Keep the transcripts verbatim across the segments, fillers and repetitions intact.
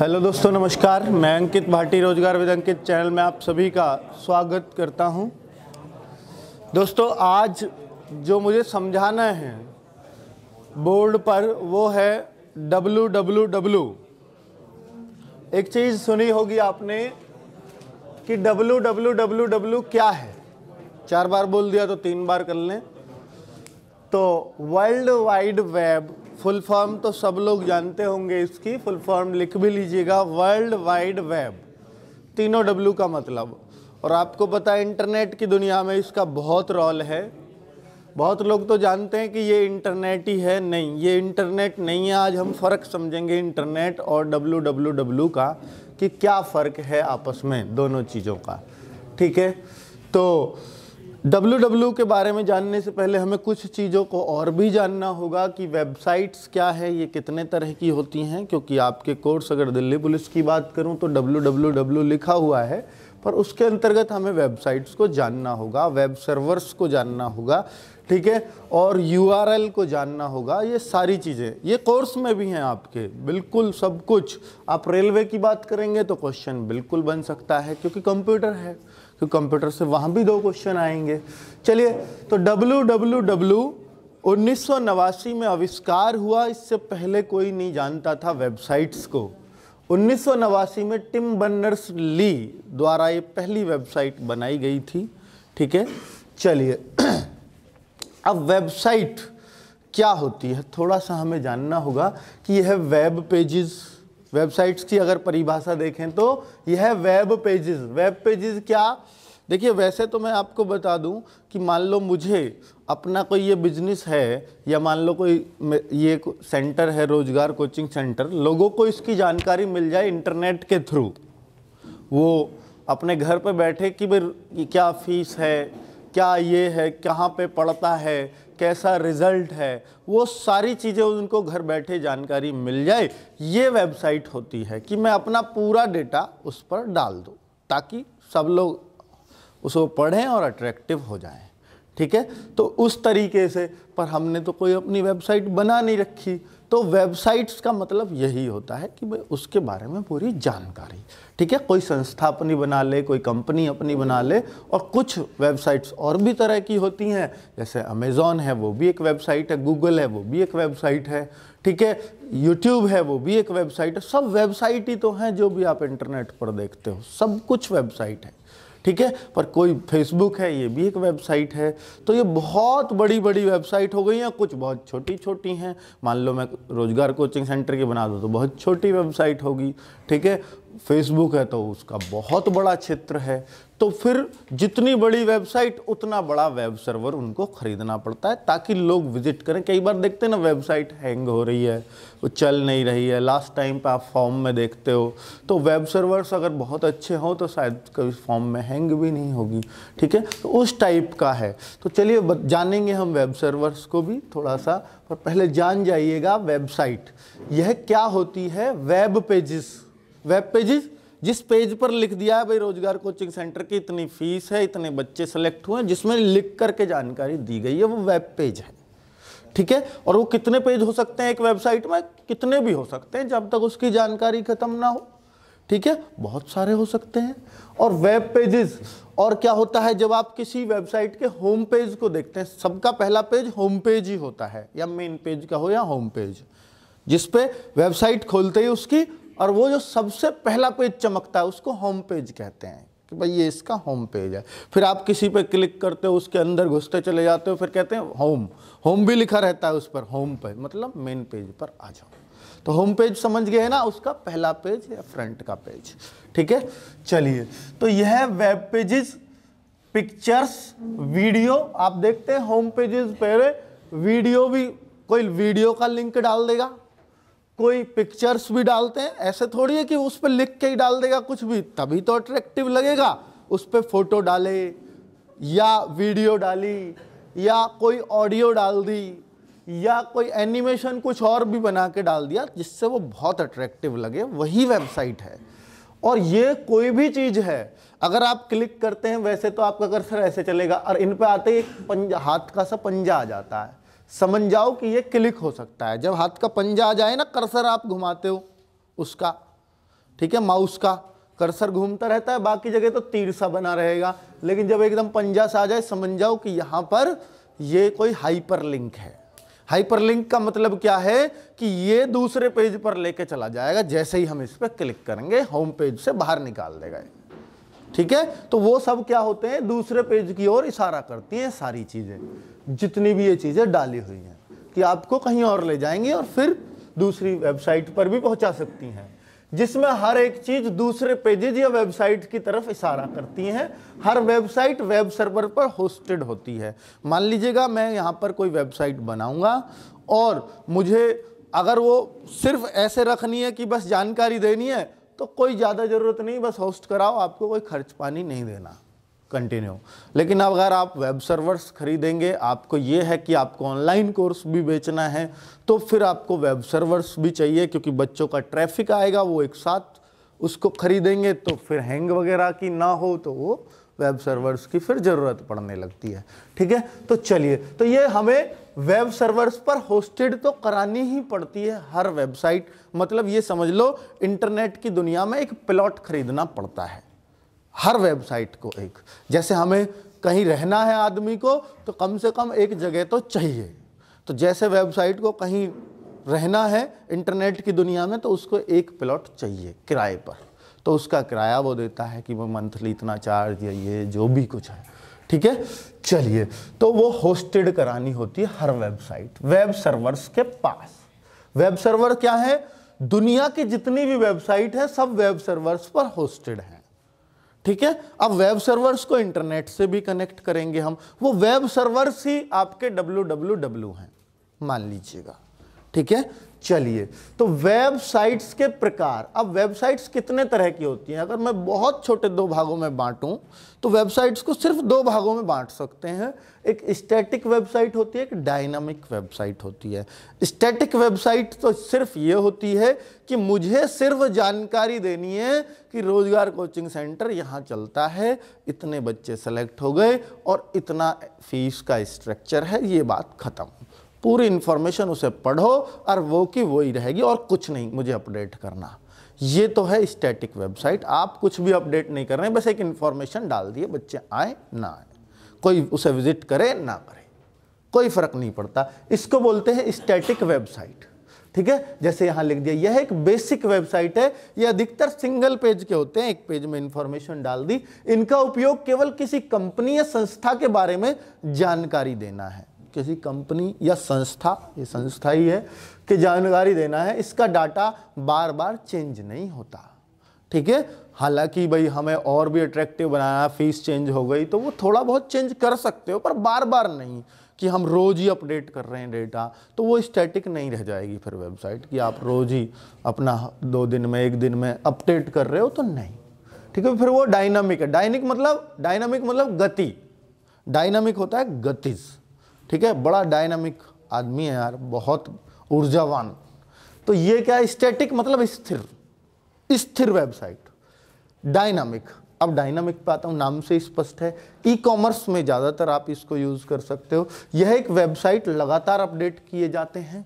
Hello दोस्तों, नमस्कार। मैं अंकित भाटी रोजगार विद अंकित चैनल में आप सभी का स्वागत करता हूं। दोस्तों, आज जो मुझे समझाना है बोर्ड पर वो है डब्ल्यू डब्ल्यू डब्ल्यू। एक चीज़ सुनी होगी आपने कि डब्ल्यू डब्ल्यू डब्ल्यू डब्ल्यू क्या है। चार बार बोल दिया तो तीन बार कर लें। तो world wide web, full form तो सब लोग जानते होंगे, इसकी फुल फॉर्म लिख भी लीजिएगा, वर्ल्ड वाइड वेब, तीनों डब्ल्यू का मतलब। और आपको पता है इंटरनेट की दुनिया में इसका बहुत रोल है। बहुत लोग तो जानते हैं कि ये इंटरनेट ही है, नहीं, ये इंटरनेट नहीं है। आज हम फ़र्क समझेंगे इंटरनेट और डब्ल्यू डब्ल्यू डब्ल्यू का कि क्या फ़र्क है आपस में दोनों चीज़ों का, ठीक है। तो डब्ल्यू डब्ल्यू के बारे में जानने से पहले हमें कुछ चीज़ों को और भी जानना होगा कि वेबसाइट्स क्या है, ये कितने तरह की होती हैं। क्योंकि आपके कोर्स, अगर दिल्ली पुलिस की बात करूं तो डब्ल्यू डब्ल्यू डब्ल्यू लिखा हुआ है, पर उसके अंतर्गत हमें वेबसाइट्स को जानना होगा, वेब सर्वर्स को जानना होगा, ठीक है, और यू आर एल को जानना होगा। ये सारी चीज़ें ये कोर्स में भी हैं आपके, बिल्कुल सब कुछ। आप रेलवे की बात करेंगे तो क्वेश्चन बिल्कुल बन सकता है, क्योंकि कंप्यूटर है, तो कंप्यूटर से वहाँ भी दो क्वेश्चन आएंगे। चलिए, तो डब्ल्यू डब्ल्यू डब्ल्यू उन्नीस सौ नवासी में आविष्कार हुआ। इससे पहले कोई नहीं जानता था वेबसाइट्स को। उन्नीस सौ नवासी में टिम बर्नर्स ली द्वारा ये पहली वेबसाइट बनाई गई थी, ठीक है। चलिए, अब वेबसाइट क्या होती है थोड़ा सा हमें जानना होगा कि यह है वेब पेजेस। वेबसाइट्स की अगर परिभाषा देखें तो यह है वेब पेजेस। वेब पेजेस क्या, देखिए, वैसे तो मैं आपको बता दूं कि मान लो मुझे अपना कोई ये बिजनेस है, या मान लो कोई ये सेंटर है, रोजगार कोचिंग सेंटर, लोगों को इसकी जानकारी मिल जाए इंटरनेट के थ्रू। वो अपने घर पर बैठे कि भाई क्या फीस है, क्या ये है, कहाँ पे पढ़ता है, कैसा रिजल्ट है, वो सारी चीज़ें उनको घर बैठे जानकारी मिल जाए। ये वेबसाइट होती है कि मैं अपना पूरा डेटा उस पर डाल दूँ ताकि सब लोग उसको पढ़ें और अट्रैक्टिव हो जाएं, ठीक है। तो उस तरीके से, पर हमने तो कोई अपनी वेबसाइट बना नहीं रखी। तो वेबसाइट्स का मतलब यही होता है कि भाई उसके बारे में पूरी जानकारी, ठीक है। कोई संस्था अपनी बना ले, कोई कंपनी अपनी बना ले। और कुछ वेबसाइट्स और भी तरह की होती हैं, जैसे अमेज़ॉन है, वो भी एक वेबसाइट है, गूगल है, वो भी एक वेबसाइट है, ठीक है, यूट्यूब है, वो भी एक वेबसाइट है। सब वेबसाइट ही तो हैं जो भी आप इंटरनेट पर देखते हो, सब कुछ वेबसाइट है, ठीक है। पर कोई फेसबुक है, ये भी एक वेबसाइट है। तो ये बहुत बड़ी बड़ी वेबसाइट हो गई हैं, कुछ बहुत छोटी छोटी हैं। मान लो मैं रोजगार कोचिंग सेंटर की बना दूँ तो बहुत छोटी वेबसाइट होगी, ठीक है। फेसबुक है तो उसका बहुत बड़ा क्षेत्र है। तो फिर जितनी बड़ी वेबसाइट उतना बड़ा वेब सर्वर उनको खरीदना पड़ता है ताकि लोग विजिट करें। कई बार देखते हैं ना, वेबसाइट हैंग हो रही है, वो चल नहीं रही है, लास्ट टाइम पे आप फॉर्म में देखते हो। तो वेब सर्वर्स अगर बहुत अच्छे हों तो शायद कभी फॉर्म में हैंग भी नहीं होगी, ठीक है। तो उस टाइप का है। तो चलिए, जानेंगे हम वेब सर्वर्स को भी थोड़ा सा, पर पहले जान जाइएगा वेबसाइट यह क्या होती है। वेब पेजेस, वेब पेजेस जिस पेज पर लिख दिया है भाई रोजगार कोचिंग सेंटर की इतनी फीस है, इतने बच्चे सेलेक्ट हुए हैं, जिसमें लिख करके जानकारी दी गई है, वो वेब पेज है, ठीक है। और वो कितने पेज हो सकते हैं एक वेबसाइट में, कितने भी हो सकते हैं जब तक उसकी जानकारी खत्म ना हो, ठीक है, बहुत सारे हो सकते हैं। और वेब पेजेस और क्या होता है, जब आप किसी वेबसाइट के होम पेज को देखते हैं, सबका पहला पेज होम पेज ही होता है, या मेन पेज का हो या होम पेज, जिसपे वेबसाइट खोलते ही उसकी, और वो जो सबसे पहला पेज चमकता है उसको होम पेज कहते हैं कि भाई ये इसका होम पेज है। फिर आप किसी पे क्लिक करते हो, उसके अंदर घुसते चले जाते हो, फिर कहते हैं होम, होम भी लिखा रहता है उस पर, होम पेज मतलब मेन पेज पर आ जाओ। तो होम पेज समझ गए ना, उसका पहला पेज या फ्रंट का पेज, ठीक है। चलिए, तो यह वेब पेजेस, पिक्चर्स, वीडियो, आप देखते हैं होम पेजेस पर वीडियो भी, कोई वीडियो का लिंक डाल देगा, कोई पिक्चर्स भी डालते हैं। ऐसे थोड़ी है कि उस पर लिख के ही डाल देगा कुछ भी, तभी तो अट्रैक्टिव लगेगा। उस पर फोटो डाले, या वीडियो डाली, या कोई ऑडियो डाल दी, या कोई एनिमेशन कुछ और भी बना के डाल दिया जिससे वो बहुत अट्रैक्टिव लगे, वही वेबसाइट है। और ये कोई भी चीज़ है, अगर आप क्लिक करते हैं, वैसे तो आपका कर्सर ऐसे चलेगा और इन पर आते ही एक पंजा, हाथ का सा पंजा आ जाता है, समझ जाओ कि ये क्लिक हो सकता है। जब हाथ का पंजा आ जाए ना, कर्सर आप घुमाते हो उसका, ठीक है, माउस का कर्सर घूमता रहता है, बाकी जगह तो तीर सा बना रहेगा, लेकिन जब एकदम पंजा सा आ जाए समझ जाओ कि यहाँ पर ये कोई हाइपरलिंक है। हाइपरलिंक का मतलब क्या है कि ये दूसरे पेज पर लेके चला जाएगा जैसे ही हम इस पर क्लिक करेंगे, होम पेज से बाहर निकाल देगा। ठीक है, तो वो सब क्या होते हैं, दूसरे पेज की ओर इशारा करती हैं सारी चीज़ें, जितनी भी ये चीज़ें डाली हुई हैं कि आपको कहीं और ले जाएंगी और फिर दूसरी वेबसाइट पर भी पहुंचा सकती हैं, जिसमें हर एक चीज़ दूसरे पेजेज या वेबसाइट की तरफ इशारा करती हैं। हर वेबसाइट वेब सर्वर पर होस्टेड होती है। मान लीजिएगा मैं यहाँ पर कोई वेबसाइट बनाऊँगा और मुझे अगर वो सिर्फ ऐसे रखनी है कि बस जानकारी देनी है तो कोई ज़्यादा ज़रूरत नहीं, बस होस्ट कराओ, आपको कोई खर्च पानी नहीं देना, कंटिन्यू। लेकिन अब अगर आप वेब सर्वर्स खरीदेंगे, आपको ये है कि आपको ऑनलाइन कोर्स भी बेचना है, तो फिर आपको वेब सर्वर्स भी चाहिए, क्योंकि बच्चों का ट्रैफिक आएगा, वो एक साथ उसको खरीदेंगे तो फिर हैंग वगैरह की ना हो, तो वो वेब सर्वर्स की फिर ज़रूरत पड़ने लगती है। ठीक है, तो चलिए, तो ये हमें वेब सर्वर्स पर होस्टेड तो करानी ही पड़ती है हर वेबसाइट, मतलब ये समझ लो इंटरनेट की दुनिया में एक प्लॉट खरीदना पड़ता है हर वेबसाइट को। एक जैसे हमें कहीं रहना है आदमी को तो कम से कम एक जगह तो चाहिए, तो जैसे वेबसाइट को कहीं रहना है इंटरनेट की दुनिया में तो उसको एक प्लॉट चाहिए किराए पर, तो उसका किराया वो देता है कि वो मंथली इतना चार्ज या ये जो भी कुछ है। ठीक है, चलिए, तो वो होस्टेड करानी होती है हर वेबसाइट वेब सर्वर्स के पास। वेब सर्वर क्या है, दुनिया की जितनी भी वेबसाइट है सब वेब सर्वर्स पर होस्टेड हैं। ठीक है, अब वेब सर्वर्स को इंटरनेट से भी कनेक्ट करेंगे हम, वो वेब सर्वर्स ही आपके डब्ल्यू डब्ल्यू डब्ल्यू हैं मान लीजिएगा। ठीक है, चलिए, तो वेबसाइट्स के प्रकार, अब वेबसाइट्स कितने तरह की होती हैं, अगर मैं बहुत छोटे दो भागों में बांटूं तो वेबसाइट्स को सिर्फ दो भागों में बांट सकते हैं, एक स्टैटिक वेबसाइट होती है, एक डायनामिक वेबसाइट होती है। स्टैटिक वेबसाइट तो सिर्फ ये होती है कि मुझे सिर्फ जानकारी देनी है कि रोजगार कोचिंग सेंटर यहाँ चलता है, इतने बच्चे सेलेक्ट हो गए और इतना फीस का स्ट्रक्चर है, ये बात खत्म। पूरी इन्फॉर्मेशन उसे पढ़ो और वो की वही रहेगी और कुछ नहीं मुझे अपडेट करना। ये तो है स्टैटिक वेबसाइट, आप कुछ भी अपडेट नहीं कर रहे हैं, बस एक इन्फॉर्मेशन डाल दिए, बच्चे आए ना आए, कोई उसे विजिट करे ना करे, कोई फर्क नहीं पड़ता, इसको बोलते हैं स्टैटिक वेबसाइट। ठीक है, जैसे यहाँ लिख दिया, यह एक बेसिक वेबसाइट है, यह अधिकतर सिंगल पेज के होते हैं, एक पेज में इंफॉर्मेशन डाल दी, इनका उपयोग केवल किसी कंपनी या संस्था के बारे में जानकारी देना है, किसी कंपनी या संस्था, ये संस्था ही है, कि जानकारी देना है, इसका डाटा बार बार चेंज नहीं होता। ठीक है, हालांकि भाई हमें और भी अट्रैक्टिव बनाना, फीस चेंज हो गई तो वो थोड़ा बहुत चेंज कर सकते हो, पर बार बार नहीं कि हम रोज़ ही अपडेट कर रहे हैं डेटा, तो वो स्टैटिक नहीं रह जाएगी फिर वेबसाइट कि आप रोज़ ही अपना दो दिन में एक दिन में अपडेट कर रहे हो, तो नहीं। ठीक है, फिर वो डायनामिक है, डायनिक मतलब डायनामिक मतलब गति, डायनामिक होता है गतिज। ठीक है, बड़ा डायनामिक आदमी है यार, बहुत ऊर्जावान। तो ये क्या है, स्टैटिक मतलब स्थिर, स्थिर वेबसाइट। डायनामिक, अब डायनामिक पे आता हूँ, नाम से स्पष्ट है, ई कॉमर्स में ज़्यादातर आप इसको यूज़ कर सकते हो। यह एक वेबसाइट लगातार अपडेट किए जाते हैं,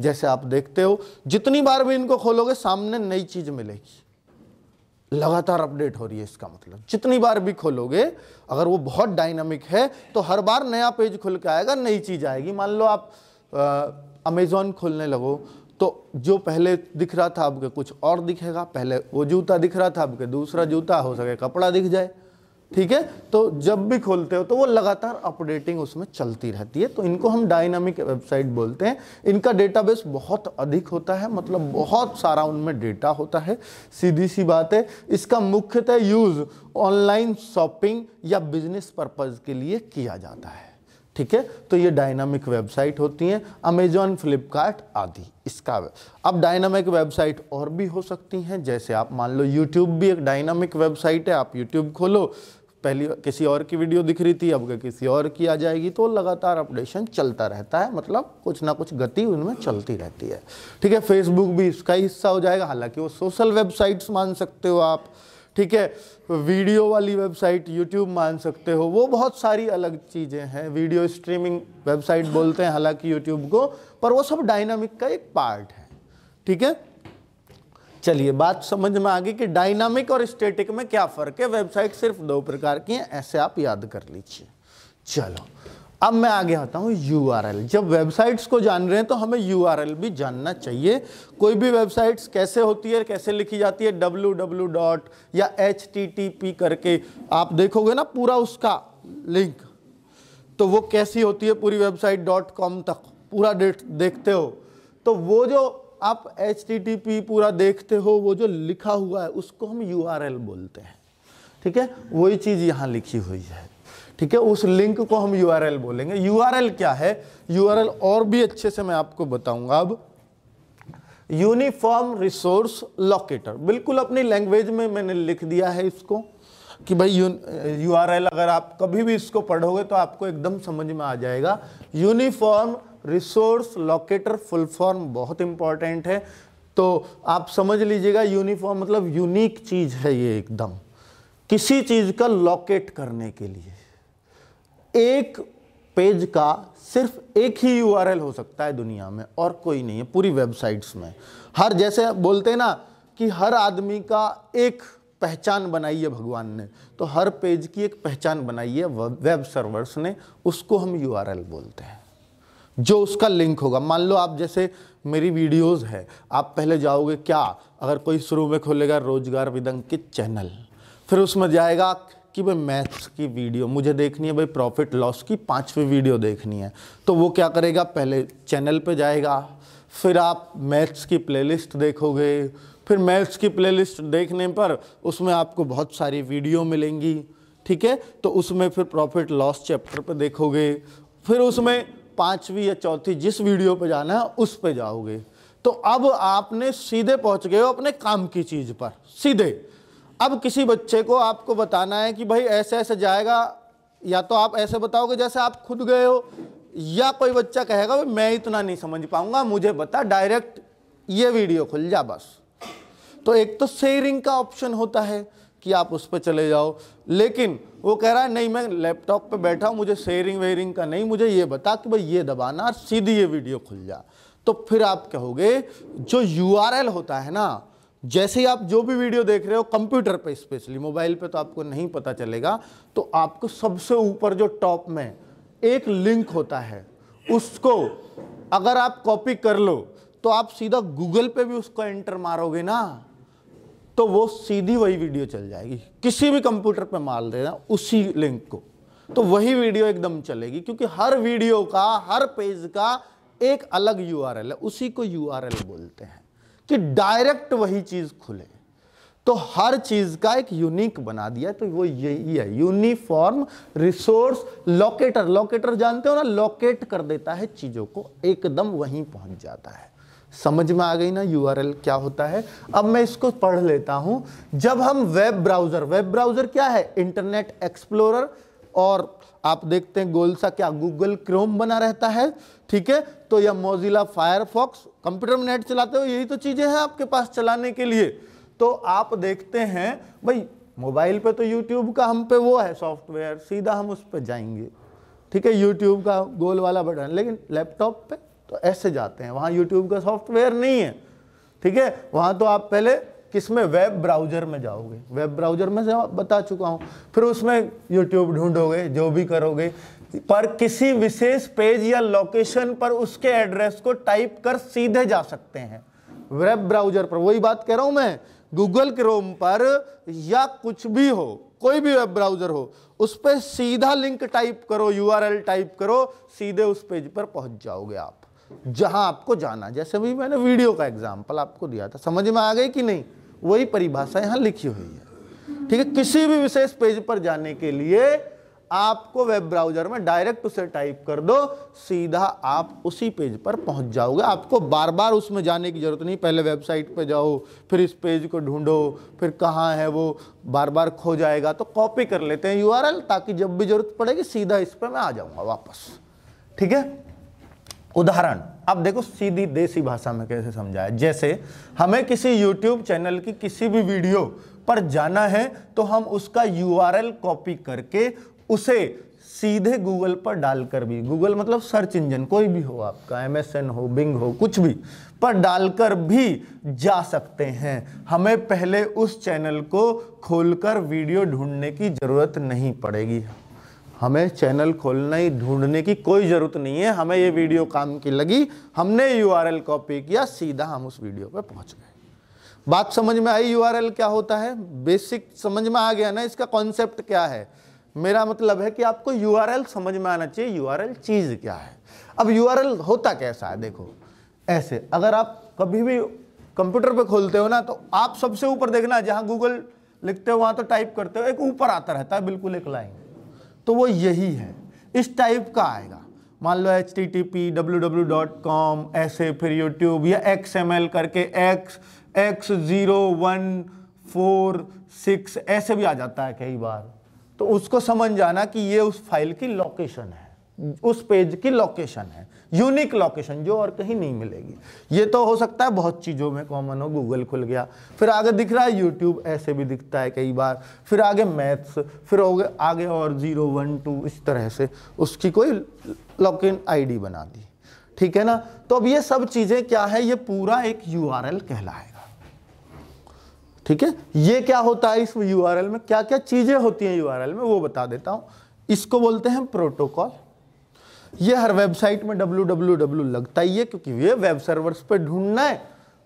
जैसे आप देखते हो जितनी बार भी इनको खोलोगे सामने नई चीज़ मिलेगी, लगातार अपडेट हो रही है, इसका मतलब जितनी बार भी खोलोगे, अगर वो बहुत डायनामिक है तो हर बार नया पेज खुल के आएगा, नई चीज़ आएगी। मान लो आप अमेज़ॉन खोलने लगो तो जो पहले दिख रहा था आपके कुछ और दिखेगा, पहले वो जूता दिख रहा था आपके दूसरा जूता, हो सके कपड़ा दिख जाए। ठीक है, तो जब भी खोलते हो तो वो लगातार अपडेटिंग उसमें चलती रहती है, तो इनको हम डायनामिक वेबसाइट बोलते हैं। इनका डेटाबेस बहुत अधिक होता है, मतलब बहुत सारा उनमें डेटा होता है, सीधी सी बात है। इसका मुख्यतः यूज़ ऑनलाइन शॉपिंग या बिजनेस पर्पज़ के लिए किया जाता है। ठीक है, तो ये डायनामिक वेबसाइट होती हैं, अमेज़ॉन, फ्लिपकार्ट आदि इसका। अब डायनामिक वेबसाइट और भी हो सकती हैं, जैसे आप मान लो यूट्यूब भी एक डायनामिक वेबसाइट है। आप यूट्यूब खोलो, पहली किसी और की वीडियो दिख रही थी, अब किसी और की आ जाएगी, तो लगातार अपडेशन चलता रहता है, मतलब कुछ ना कुछ गति उनमें चलती रहती है। ठीक है, फेसबुक भी इसका ही हिस्सा हो जाएगा, हालांकि वो सोशल वेबसाइट्स मान सकते हो आप। ठीक है, वीडियो वाली वेबसाइट यूट्यूब मान सकते हो, वो बहुत सारी अलग चीज़ें हैं, वीडियो स्ट्रीमिंग वेबसाइट बोलते हैं हालांकि यूट्यूब को, पर वो सब डायनामिक का एक पार्ट है। ठीक है, चलिए बात समझ में आ गई कि डायनामिक और स्टैटिक में क्या फ़र्क है। वेबसाइट सिर्फ दो प्रकार की हैं, ऐसे आप याद कर लीजिए। चलो अब मैं आगे आता हूँ यूआरएल। जब वेबसाइट्स को जान रहे हैं तो हमें यूआरएल भी जानना चाहिए। कोई भी वेबसाइट्स कैसे होती है, कैसे लिखी जाती है, डब्ल्यू डब्ल्यू डॉट या एच टी टी पी करके आप देखोगे ना पूरा उसका लिंक, तो वो कैसी होती है पूरी वेबसाइट डॉट कॉम तक पूरा देखते हो, तो वो जो आप एच टी टी पी पूरा देखते हो, वो जो लिखा हुआ है उसको हम यू आर एल बोलते हैं। ठीक है, वही चीज़ यहाँ लिखी हुई है। ठीक है, उस लिंक को हम यू आर एल बोलेंगे। यू आर एल क्या है, यू आर एल और भी अच्छे से मैं आपको बताऊंगा। अब यूनिफॉर्म रिसोर्स लोकेटर, बिल्कुल अपनी लैंग्वेज में मैंने लिख दिया है इसको कि भाई यू आर एल, अगर आप कभी भी इसको पढ़ोगे तो आपको एकदम समझ में आ जाएगा। Uniform resource locator full form बहुत इंपॉर्टेंट है, तो आप समझ लीजिएगा यूनिफॉर्म मतलब यूनिक चीज़ है ये, एकदम किसी चीज़ का लोकेट करने के लिए। एक पेज का सिर्फ एक ही यूआरएल हो सकता है दुनिया में, और कोई नहीं है पूरी वेबसाइट्स में। हर, जैसे बोलते हैं ना कि हर आदमी का एक पहचान बनाई है भगवान ने, तो हर पेज की एक पहचान बनाई है वेब सर्वर्स ने, उसको हम यूआरएल बोलते हैं। जो उसका लिंक होगा, मान लो आप जैसे मेरी वीडियोस है, आप पहले जाओगे क्या, अगर कोई शुरू में खोलेगा रोजगार विद अंकित चैनल, फिर उसमें जाएगा कि भाई मैथ्स की वीडियो मुझे देखनी है, भाई प्रॉफिट लॉस की पाँचवीं वीडियो देखनी है, तो वो क्या करेगा, पहले चैनल पे जाएगा, फिर आप मैथ्स की प्लेलिस्ट देखोगे, फिर मैथ्स की प्लेलिस्ट देखने पर उसमें आपको बहुत सारी वीडियो मिलेंगी। ठीक है, तो उसमें फिर प्रॉफिट लॉस चैप्टर पर देखोगे, फिर उसमें पांचवी या चौथी जिस वीडियो पे जाना है उस पे जाओगे। तो अब आपने सीधे पहुंच गए हो अपने काम की चीज़ पर सीधे। अब किसी बच्चे को आपको बताना है कि भाई ऐसे ऐसे जाएगा, या तो आप ऐसे बताओगे जैसे आप खुद गए हो, या कोई बच्चा कहेगा भाई मैं इतना नहीं समझ पाऊंगा, मुझे बता, डायरेक्ट ये वीडियो खुल जा बस। तो एक तो शेयरिंग का ऑप्शन होता है कि आप उस पर चले जाओ, लेकिन वो कह रहा है नहीं मैं लैपटॉप पे बैठा हूँ, मुझे शेयरिंग वेयरिंग का नहीं, मुझे ये बता कि भाई ये दबाना और सीधी ये वीडियो खुल जा। तो फिर आप कहोगे जो यूआरएल होता है ना, जैसे ही आप जो भी वीडियो देख रहे हो कंप्यूटर पे, स्पेशली मोबाइल पे तो आपको नहीं पता चलेगा, तो आपको सबसे ऊपर जो टॉप में एक लिंक होता है उसको अगर आप कॉपी कर लो तो आप सीधा गूगल पे भी उसको एंटर मारोगे ना, तो वो सीधी वही वीडियो चल जाएगी। किसी भी कंप्यूटर पे मार देना उसी लिंक को, तो वही वीडियो एकदम चलेगी, क्योंकि हर वीडियो का, हर पेज का एक अलग यूआरएल है, उसी को यूआरएल बोलते हैं कि डायरेक्ट वही चीज़ खुले। तो हर चीज़ का एक यूनिक बना दिया, तो वो यही है यूनिफॉर्म रिसोर्स लोकेटर। लोकेटर जानते हो ना, लोकेट कर देता है चीज़ों को, एकदम वहीं पहुँच जाता है। समझ में आ गई ना यूआरएल क्या होता है। अब मैं इसको पढ़ लेता हूँ। जब हम वेब ब्राउज़र, वेब ब्राउज़र क्या है, इंटरनेट एक्सप्लोरर, और आप देखते हैं गोल सा क्या गूगल क्रोम बना रहता है। ठीक है, तो यह मोजिला फायरफॉक्स, कंप्यूटर में नेट चलाते हो, यही तो चीज़ें हैं आपके पास चलाने के लिए। तो आप देखते हैं भाई मोबाइल पे तो यूट्यूब का हम पे वो है सॉफ्टवेयर, सीधा हम उस पर जाएंगे। ठीक है, यूट्यूब का गोल वाला बटन, लेकिन लैपटॉप पर तो ऐसे जाते हैं, वहाँ YouTube का सॉफ्टवेयर नहीं है। ठीक है, वहाँ तो आप पहले किस में, वेब ब्राउज़र में जाओगे, वेब ब्राउज़र में से बता चुका हूँ, फिर उसमें YouTube ढूंढोगे, जो भी करोगे, पर किसी विशेष पेज या लोकेशन पर उसके एड्रेस को टाइप कर सीधे जा सकते हैं वेब ब्राउज़र पर। वही बात कह रहा हूँ मैं, गूगल क्रोम पर या कुछ भी हो, कोई भी वेब ब्राउज़र हो, उस पर सीधा लिंक टाइप करो, यूआरएल टाइप करो, सीधे उस पेज पर पहुँच जाओगे आप जहां आपको जाना। जैसे भी मैंने वीडियो का एग्जाम्पल आपको दिया था, समझ में आ गई कि नहीं, वही परिभाषा यहां लिखी हुई है। ठीक है, किसी भी विशेष पेज पर जाने के लिए आपको वेब ब्राउजर में डायरेक्ट उसे टाइप कर दो, सीधा आप उसी पेज पर पहुंच जाओगे। आपको बार बार उसमें जाने की जरूरत नहीं, पहले वेबसाइट पर जाओ, फिर इस पेज को ढूंढो, फिर कहाँ है वो, बार बार खो जाएगा। तो कॉपी कर लेते हैं यूआरएल, ताकि जब भी जरूरत पड़ेगी सीधा इस पर मैं आ जाऊँगा वापस। ठीक है, उदाहरण अब देखो सीधी देसी भाषा में कैसे समझाया। जैसे हमें किसी YouTube चैनल की किसी भी वीडियो पर जाना है, तो हम उसका यूआरएल कॉपी करके उसे सीधे गूगल पर डालकर भी, गूगल मतलब सर्च इंजन कोई भी हो आपका, एमएसएन हो, बिंग हो, कुछ भी पर डालकर भी जा सकते हैं। हमें पहले उस चैनल को खोलकर वीडियो ढूंढने की ज़रूरत नहीं पड़ेगी, हमें चैनल खोलना ही ढूंढने की कोई ज़रूरत नहीं है। हमें ये वीडियो काम की लगी, हमने यूआरएल कॉपी किया, सीधा हम उस वीडियो पर पहुंच गए। बात समझ में आई यूआरएल क्या होता है, बेसिक समझ में आ गया ना इसका कॉन्सेप्ट क्या है। मेरा मतलब है कि आपको यूआरएल समझ में आना चाहिए, यूआरएल चीज़ क्या है। अब यूआरएल होता कैसा है, देखो ऐसे अगर आप कभी भी कंप्यूटर पे खोलते हो ना तो आप सबसे ऊपर देखना, जहाँ गूगल लिखते हो वहाँ तो टाइप करते हो, एक ऊपर आता रहता है बिल्कुल एक लाइन, तो वो यही है, इस टाइप का आएगा। मान लो H T T P W W dot com ऐसे, फिर यूट्यूब या एक्स एम एल करके X X zero one four six ऐसे भी आ जाता है कई बार। तो उसको समझ जाना कि ये उस फाइल की लोकेशन है, उस पेज की लोकेशन है, यूनिक लोकेशन जो और कहीं नहीं मिलेगी। ये तो हो सकता है बहुत चीज़ों में कॉमन हो, गूगल खुल गया, फिर आगे दिख रहा है यूट्यूब ऐसे भी दिखता है कई बार, फिर आगे मैथ्स, फिर हो गए आगे और ज़ीरो वन टू, इस तरह से उसकी कोई लॉगिन आईडी बना दी, ठीक है ना। तो अब ये सब चीज़ें क्या है, ये पूरा एक यूआरएल कहलाएगा, ठीक है। ये क्या होता है, इस यूआरएल में क्या क्या चीज़ें होती हैं यूआरएल में वो बता देता हूँ। इसको बोलते हैं प्रोटोकॉल। ये हर वेबसाइट में डब्ल्यू डब्ल्यू डब्ल्यू लगता ही है, क्योंकि ये वेब सर्वर्स पे ढूंढना है,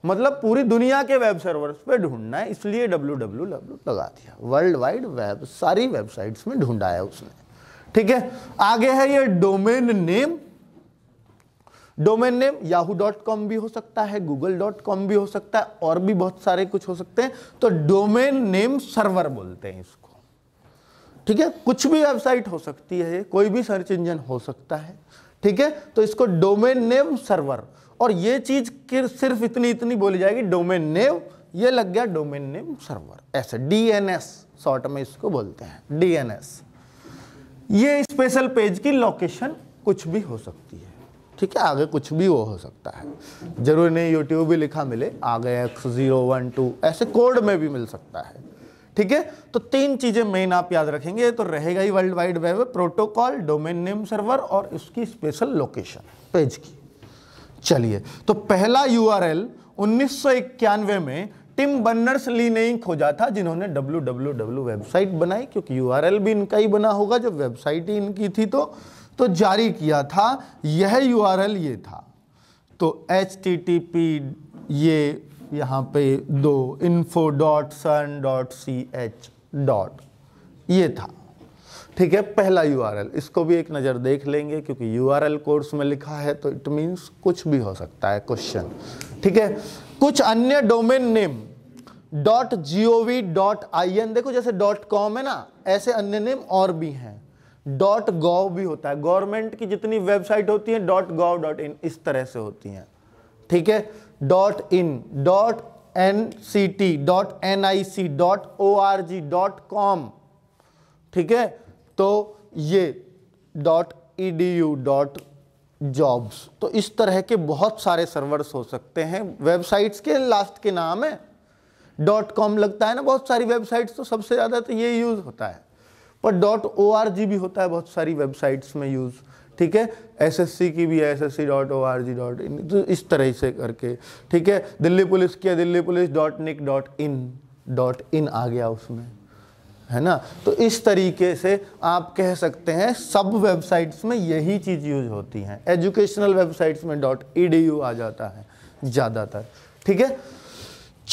मतलब पूरी दुनिया के वेब सर्वर्स पे ढूंढना है, इसलिए डब्ल्यू डब्ल्यू डब्ल्यू लगा दिया, वर्ल्ड वाइड वेब, सारी वेबसाइट्स में ढूंढा है उसने, ठीक है। आगे है ये domain name. Domain name Yahoo dot com भी हो सकता है, गूगल डॉट कॉम भी हो सकता है, और भी बहुत सारे कुछ हो सकते हैं, तो डोमेन नेम सर्वर बोलते हैं इसको, ठीक है। कुछ भी वेबसाइट हो सकती है, कोई भी सर्च इंजन हो सकता है, ठीक है। तो इसको डोमेन नेम सर्वर, और ये चीज सिर्फ इतनी इतनी बोली जाएगी, डोमेन नेम, ये लग गया डोमेन नेम सर्वर, ऐसे डीएनएस शॉर्ट में इसको बोलते हैं डीएनएस। ये स्पेशल पेज की लोकेशन कुछ भी हो सकती है, ठीक है। आगे कुछ भी वो हो सकता है, जरूर नहीं यूट्यूब भी लिखा मिले, आगे एक्स जीरो वन टू ऐसे कोड में भी मिल सकता है, ठीक है। तो तीन चीज़ें मेन आप याद रखेंगे, तो रहेगा ही world wide web, protocol, domain name server और इसकी स्पेशल लोकेशन पेज की। चलिए, तो पहला यूआरएल उन्नीस सौ इक्यानवे में टिम बर्नर्स ली ने ही खोजा था, जिन्होंने डब्ल्यू डब्ल्यू डब्ल्यू वेबसाइट बनाई, क्योंकि यूआरएल भी इनका ही बना होगा, जब वेबसाइट ही इनकी थी तो तो जारी किया था। यह यूआरएल ये था, तो एच टी टी पी ये यहाँ पे दो info dot sun dot C H dot ये था, ठीक है, पहला यूआरएल। इसको भी एक नज़र देख लेंगे, क्योंकि यूआरएल कोर्स में लिखा है तो इट मीन्स कुछ भी हो सकता है क्वेश्चन, ठीक है। कुछ अन्य domain name dot G O V dot I N, देखो जैसे डॉट कॉम है ना, ऐसे अन्य नेम और भी हैं। डॉट गॉव भी होता है, गवर्नमेंट की जितनी वेबसाइट होती है डॉट गॉव डॉट इन इस तरह से होती हैं, ठीक है। Dot in, dot N C T, dot N I C, dot O R G, dot com, ठीक है। तो ये dot E D U, dot jobs, तो इस तरह के बहुत सारे सर्वर्स हो सकते हैं। वेबसाइट्स के लास्ट के नाम है, डॉट कॉम लगता है ना बहुत सारी वेबसाइट्स, तो सबसे ज़्यादा तो ये यूज़ होता है, पर डॉट ओ आर जी भी होता है बहुत सारी वेबसाइट्स में यूज़, ठीक है। एस एस सी की भी है, S S C dot O R G dot in, तो इस तरह से करके, ठीक है। दिल्ली पुलिस की है, Delhi police dot nic dot in, dot in आ गया उसमें, है ना। तो इस तरीके से आप कह सकते हैं सब वेबसाइट्स में यही चीज़ यूज होती हैं। एजुकेशनल वेबसाइट्स में डॉट ई डी यू आ जाता है ज़्यादातर, ठीक है।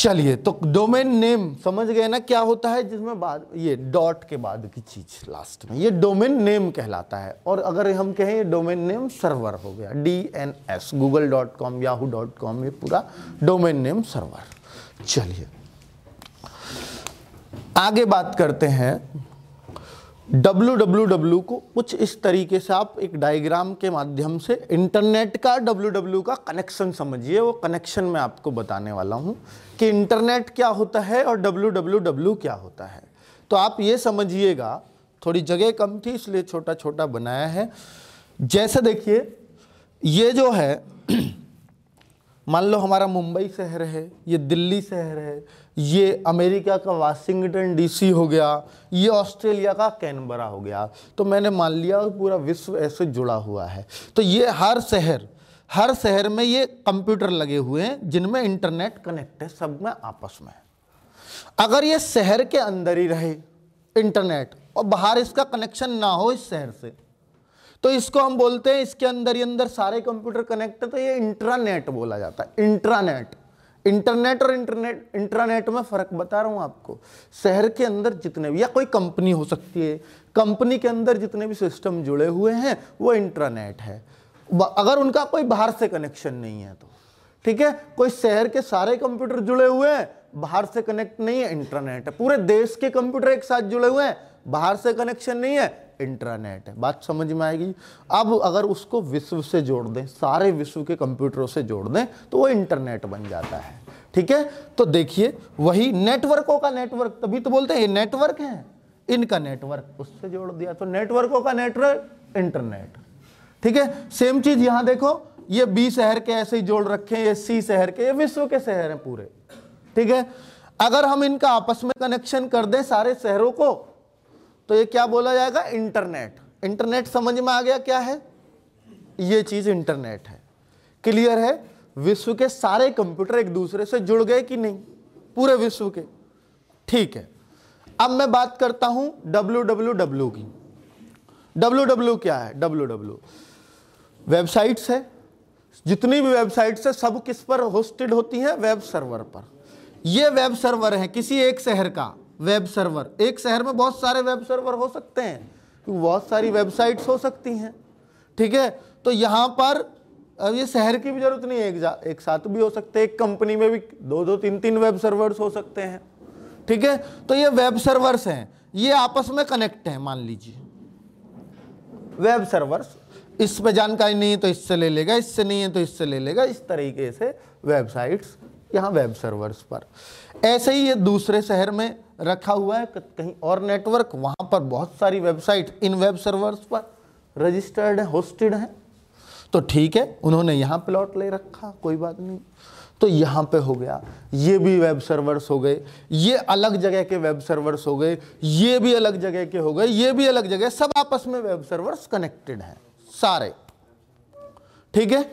चलिए, तो डोमेन नेम समझ गए ना क्या होता है, जिसमें बाद ये डॉट के बाद की चीज़ लास्ट में, ये डोमेन नेम कहलाता है। और अगर हम कहें ये डोमेन नेम सर्वर हो गया, D N S, Google dot com, Yahoo dot com, ये पूरा डोमेन नेम सर्वर। चलिए आगे बात करते हैं डब्ल्यू डब्ल्यू डब्ल्यू को। कुछ इस तरीके से आप एक डायग्राम के माध्यम से इंटरनेट का डब्ल्यू डब्ल्यू का कनेक्शन समझिए, वो कनेक्शन मैं आपको बताने वाला हूँ कि इंटरनेट क्या होता है और डब्ल्यू डब्ल्यू डब्ल्यू क्या होता है। तो आप ये समझिएगा, थोड़ी जगह कम थी इसलिए छोटा छोटा बनाया है। जैसे देखिए ये जो है मान लो हमारा मुंबई शहर है, ये दिल्ली शहर है, ये अमेरिका का वाशिंगटन डीसी हो गया, ये ऑस्ट्रेलिया का कैनबरा हो गया। तो मैंने मान लिया और पूरा विश्व ऐसे जुड़ा हुआ है। तो ये हर शहर हर शहर में ये कंप्यूटर लगे हुए हैं जिनमें इंटरनेट कनेक्ट है सब में आपस में। अगर ये शहर के अंदर ही रहे इंटरनेट और बाहर इसका कनेक्शन ना हो इस शहर से, तो इसको हम बोलते हैं इसके अंदर ही अंदर सारे कंप्यूटर कनेक्ट है, तो ये इंट्रानेट बोला जाता है। इंट्रानेट इंटरनेट और इंटरनेट इंट्रानेट में फ़र्क बता रहा हूँ आपको। शहर के अंदर जितने भी, या कोई कंपनी हो सकती है, कंपनी के अंदर जितने भी सिस्टम जुड़े हुए हैं वो इंट्रानेट है, अगर उनका कोई बाहर से कनेक्शन नहीं है तो। ठीक है, कोई शहर के सारे कंप्यूटर जुड़े हुए हैं, बाहर से कनेक्ट नहीं है, इंटरनेट है। पूरे देश के कंप्यूटर एक साथ जुड़े हुए हैं, बाहर से कनेक्शन नहीं है, इंटरनेट है। बात समझ में आएगी। अब अगर उसको विश्व से जोड़ दें, सारे विश्व के कंप्यूटरों से जोड़ दें, तो वो इंटरनेट बन जाता है। ठीक है, तो देखिए वही नेटवर्कों का नेटवर्क, तभी तो बोलते हैं ये नेटवर्क है, इनका नेटवर्क उससे जोड़ दिया, तो नेटवर्कों का नेटवर्क इंटरनेट। ठीक है, सेम चीज यहां देखो, ये बी शहर के ऐसे ही जोड़ रखे हैं, ये सी शहर के, ये विश्व के शहर हैं पूरे। ठीक है, अगर हम इनका आपस में कनेक्शन कर दें सारे शहरों को, तो ये क्या बोला जाएगा, इंटरनेट। इंटरनेट समझ में आ गया क्या है, ये चीज इंटरनेट है। क्लियर है, विश्व के सारे कंप्यूटर एक दूसरे से जुड़ गए कि नहीं, पूरे विश्व के। ठीक है, अब मैं बात करता हूं डब्ल्यू डब्ल्यू डब्ल्यू की। डब्ल्यू डब्ल्यू क्या है, डब्ल्यू डब्ल्यू वेबसाइट्स है, जितनी भी वेबसाइट्स है सब किस पर होस्टेड होती हैं, वेब सर्वर पर। ये वेब सर्वर है किसी एक शहर का, वेब सर्वर, एक शहर में बहुत सारे वेब सर्वर हो सकते हैं, बहुत सारी वेबसाइट्स हो सकती हैं। ठीक है, तो यहाँ पर अब ये शहर की भी जरूरत नहीं है, एक, एक साथ भी हो सकते हैं, एक कंपनी में भी दो दो तीन तीन वेब सर्वर्स हो सकते हैं। ठीक है, तो ये वेब सर्वर्स हैं, ये आपस में कनेक्ट हैं। मान लीजिए वेब सर्वर्स, इस पे जानकारी नहीं है तो इससे ले लेगा, इससे नहीं है तो इससे ले लेगा, इस तरीके से वेबसाइट्स यहाँ वेब सर्वर्स पर। ऐसे ही ये दूसरे शहर में रखा हुआ है कहीं और नेटवर्क, वहाँ पर बहुत सारी वेबसाइट इन वेब सर्वर्स पर रजिस्टर्ड है, होस्टेड है। तो ठीक है, उन्होंने यहाँ प्लॉट ले रखा, कोई बात नहीं, तो यहाँ पे हो गया। ये भी वेब सर्वर्स हो गए, ये अलग जगह के वेब सर्वर्स हो गए, ये भी अलग जगह के हो गए, ये भी अलग जगह, सब आपस में वेब सर्वर्स कनेक्टेड हैं सारे। ठीक है,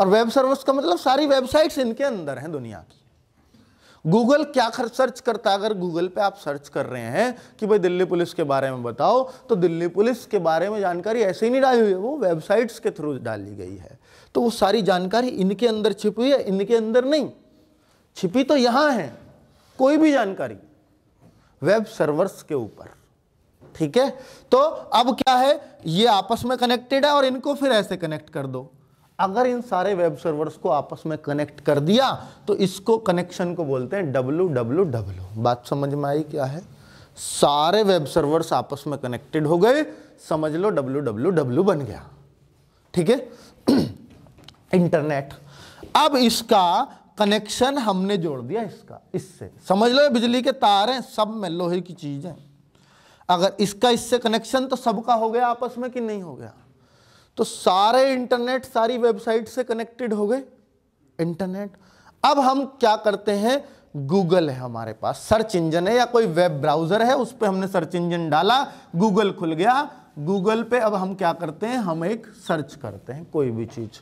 और वेब सर्वर्स का मतलब सारी वेबसाइट्स इनके अंदर हैं दुनिया की। गूगल क्या खर्च सर्च करता है, अगर गूगल पे आप सर्च कर रहे हैं कि भाई दिल्ली पुलिस के बारे में बताओ, तो दिल्ली पुलिस के बारे में जानकारी ऐसे ही नहीं डाली हुई है, वो वेबसाइट्स के थ्रू डाली गई है। तो वो सारी जानकारी इनके अंदर छिपी है, इनके अंदर नहीं छिपी, तो यहाँ है कोई भी जानकारी वेब सर्वर्स के ऊपर। ठीक है, तो अब क्या है, ये आपस में कनेक्टेड है और इनको फिर ऐसे कनेक्ट कर दो। अगर इन सारे वेब सर्वर्स को आपस में कनेक्ट कर दिया तो इसको कनेक्शन को बोलते हैं डब्ल्यू डब्ल्यू डब्ल्यू। बात समझ में आई क्या है, सारे वेब सर्वर्स आपस में कनेक्टेड हो गए, समझ लो डब्ल्यू डब्ल्यू डब्ल्यू बन गया। ठीक है, इंटरनेट। अब इसका कनेक्शन हमने जोड़ दिया इसका, इससे समझ लो बिजली के तार हैं, सब में लोहे की चीज है। अगर इसका इससे कनेक्शन, तो सबका हो गया आपस में कि नहीं हो गया, तो सारे इंटरनेट सारी वेबसाइट से कनेक्टेड हो गए इंटरनेट। अब हम क्या करते हैं, गूगल है हमारे पास, सर्च इंजन है या कोई वेब ब्राउजर है, उस पर हमने सर्च इंजन डाला, गूगल खुल गया। गूगल पे अब हम क्या करते हैं, हम एक सर्च करते हैं कोई भी चीज।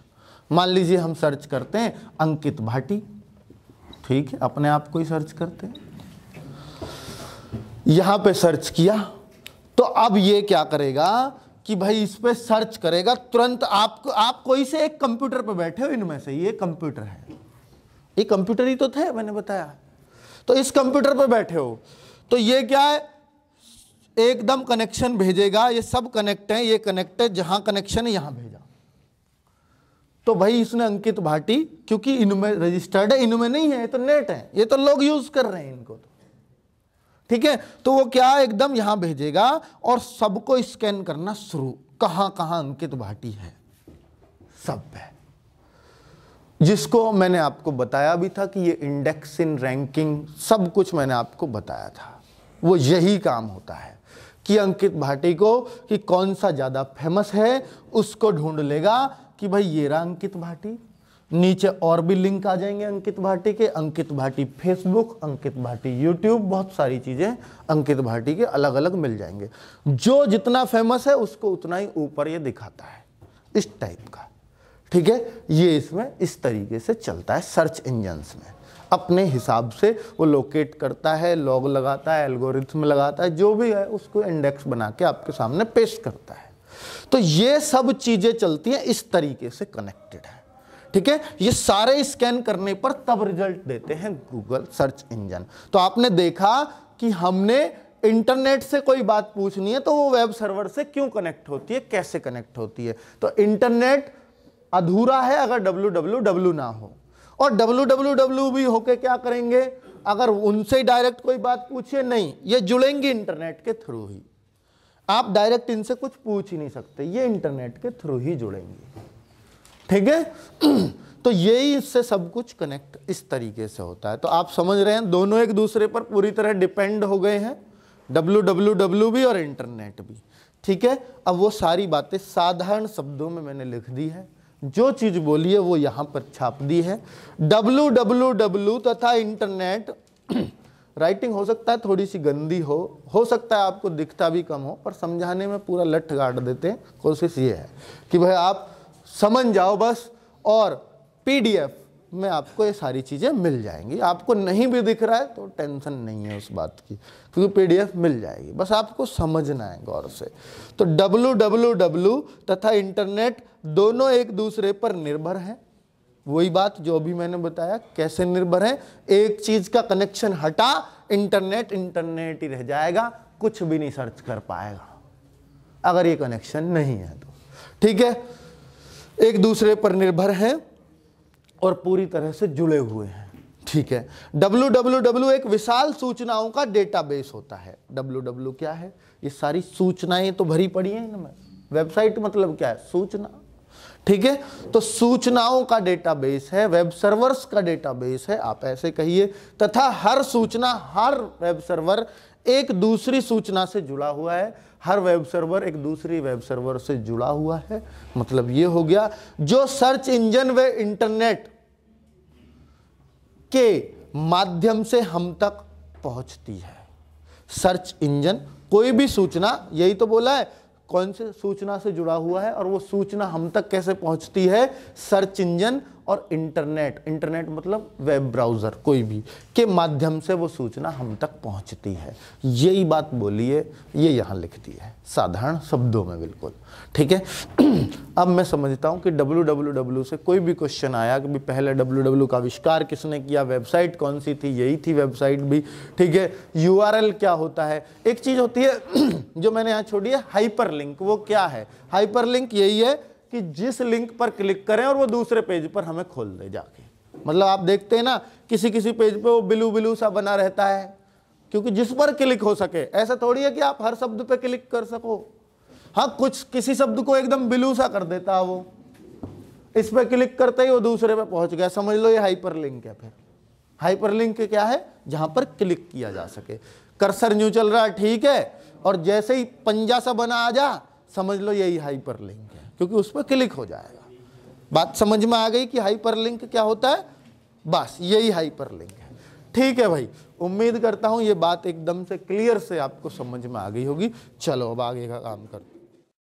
मान लीजिए हम सर्च करते हैं अंकित भाटी, ठीक है, अपने आप को ही सर्च करते हैं। यहां पे सर्च किया तो अब ये क्या करेगा कि भाई इस पे सर्च करेगा, तुरंत आपको, आप कोई से एक कंप्यूटर पे बैठे हो इनमें से, ये कंप्यूटर है, ये कंप्यूटर ही तो थे मैंने बताया, तो इस कंप्यूटर पे बैठे हो, तो ये क्या है, एकदम कनेक्शन भेजेगा, ये सब कनेक्ट है, ये कनेक्ट है, जहां कनेक्शन है यहां भेजा। तो भाई इसने अंकित भाटी, क्योंकि इनमें रजिस्टर्ड है, इनमें नहीं है, ये तो नेट है, ये तो लोग यूज कर रहे हैं इनको। ठीक है, तो वो क्या एकदम यहां भेजेगा और सबको स्कैन करना शुरू, कहां कहां अंकित भाटी है सब पे, जिसको मैंने आपको बताया भी था कि ये इंडेक्स इन रैंकिंग सब कुछ मैंने आपको बताया था। वो यही काम होता है कि अंकित भाटी को कि कौन सा ज्यादा फेमस है उसको ढूंढ लेगा कि भाई ये रहा अंकित भाटी, नीचे और भी लिंक आ जाएंगे अंकित भाटी के, अंकित भाटी फेसबुक, अंकित भाटी यूट्यूब, बहुत सारी चीज़ें अंकित भाटी के अलग अलग मिल जाएंगे। जो जितना फेमस है उसको उतना ही ऊपर ये दिखाता है, इस टाइप का, ठीक है। ये इसमें इस तरीके से चलता है, सर्च इंजन्स में अपने हिसाब से वो लोकेट करता है, लॉग लगाता है, एल्गोरिथम लगाता है, जो भी है उसको इंडेक्स बना के आपके सामने पेश करता है। तो ये सब चीज़ें चलती हैं, इस तरीके से कनेक्टेड है, ठीक है। ये सारे स्कैन करने पर तब रिजल्ट देते हैं गूगल सर्च इंजन। तो आपने देखा कि हमने इंटरनेट से कोई बात पूछनी है तो वो वेब सर्वर से क्यों कनेक्ट होती है, कैसे कनेक्ट होती है। तो इंटरनेट अधूरा है अगर डब्ल्यू डब्ल्यू डब्ल्यू ना हो, और डब्ल्यू डब्ल्यू डब्ल्यू भी होके क्या करेंगे अगर उनसे डायरेक्ट कोई बात पूछे, नहीं, ये जुड़ेंगे इंटरनेट के थ्रू ही। आप डायरेक्ट इनसे कुछ पूछ ही नहीं सकते, ये इंटरनेट के थ्रू ही जुड़ेंगे, ठीक है। तो यही इससे सब कुछ कनेक्ट इस तरीके से होता है। तो आप समझ रहे हैं दोनों एक दूसरे पर पूरी तरह डिपेंड हो गए हैं, डब्ल्यू डब्ल्यू डब्ल्यू भी और इंटरनेट भी, ठीक है। अब वो सारी बातें साधारण शब्दों में मैंने लिख दी है, जो चीज़ बोली है वो यहाँ पर छाप दी है। डब्ल्यू डब्ल्यू डब्ल्यू तथा इंटरनेट, राइटिंग हो सकता है थोड़ी सी गंदी हो हो सकता है आपको दिखता भी कम हो, पर समझाने में पूरा लठ गाड़ देते हैं। कोशिश ये है कि भाई आप समझ जाओ बस, और पीडीएफ में आपको ये सारी चीज़ें मिल जाएंगी। आपको नहीं भी दिख रहा है तो टेंशन नहीं है उस बात की, क्योंकि पीडीएफ मिल जाएगी, बस आपको समझना है गौर से। तो डब्ल्यू डब्ल्यू डब्ल्यू तथा इंटरनेट दोनों एक दूसरे पर निर्भर हैं, वही बात जो भी मैंने बताया कैसे निर्भर है। एक चीज़ का कनेक्शन हटा, इंटरनेट इंटरनेट ही रह जाएगा, कुछ भी नहीं सर्च कर पाएगा अगर ये कनेक्शन नहीं है तो, ठीक है। एक दूसरे पर निर्भर हैं और पूरी तरह से जुड़े हुए हैं, ठीक है। डब्ल्यू डब्ल्यू डब्ल्यू एक विशाल सूचनाओं का डेटाबेस होता है। डब्ल्यू डब्ल्यू क्या है, ये सारी सूचनाएं तो भरी पड़ी हैं इनमें, वेबसाइट मतलब क्या है, सूचना, ठीक है। तो सूचनाओं का डेटाबेस है, वेब सर्वर्स का डेटाबेस है, आप ऐसे कहिए। तथा हर सूचना, हर वेब सर्वर एक दूसरी सूचना से जुड़ा हुआ है, हर वेब सर्वर एक दूसरी वेब सर्वर से जुड़ा हुआ है। मतलब ये हो गया जो सर्च इंजन व इंटरनेट के माध्यम से हम तक पहुंचती है। सर्च इंजन कोई भी सूचना, यही तो बोला है, कौन से सूचना से जुड़ा हुआ है, और वो सूचना हम तक कैसे पहुंचती है, सर्च इंजन और इंटरनेट, इंटरनेट मतलब वेब ब्राउज़र कोई भी, के माध्यम से वो सूचना हम तक पहुंचती है। यही बात बोली है, ये यहाँ लिखती है साधारण शब्दों में, बिल्कुल, ठीक है। अब मैं समझता हूँ कि डब्ल्यू डब्ल्यू डब्ल्यू से कोई भी क्वेश्चन आया कि पहले डब्ल्यू डब्ल्यू का आविष्कार किसने किया, वेबसाइट कौन सी थी, यही थी वेबसाइट भी, ठीक है। यू आर एल क्या होता है, एक चीज़ होती है जो मैंने यहाँ छोड़ी है, हाइपर लिंक, वो क्या है। हाइपर लिंक यही है कि जिस लिंक पर क्लिक करें और वो दूसरे पेज पर हमें खोल दे जाके। मतलब आप देखते हैं ना किसी किसी पेज पे वो बिलू बिलू सा बना रहता है, क्योंकि जिस पर क्लिक हो सके, ऐसा थोड़ी है कि आप हर शब्द पे क्लिक कर सको। हाँ, कुछ किसी शब्द को एकदम बिलू सा कर देता है, वो इस पर क्लिक करते ही वो दूसरे पे पहुंच गया, समझ लो ये हाइपर लिंक है। फिर हाइपर लिंक क्या है, जहाँ पर क्लिक किया जा सके, कर्सर न्यू चल रहा है, ठीक है, और जैसे ही पंजा सा बना आ जा, समझ लो यही हाइपर लिंक है, क्योंकि उस पर क्लिक हो जाएगा। बात समझ में आ गई कि हाइपरलिंक क्या होता है, बस यही हाइपरलिंक है, ठीक है भाई। उम्मीद करता हूँ ये बात एकदम से क्लियर से आपको समझ में आ गई होगी। चलो अब आगे का काम करते हैं।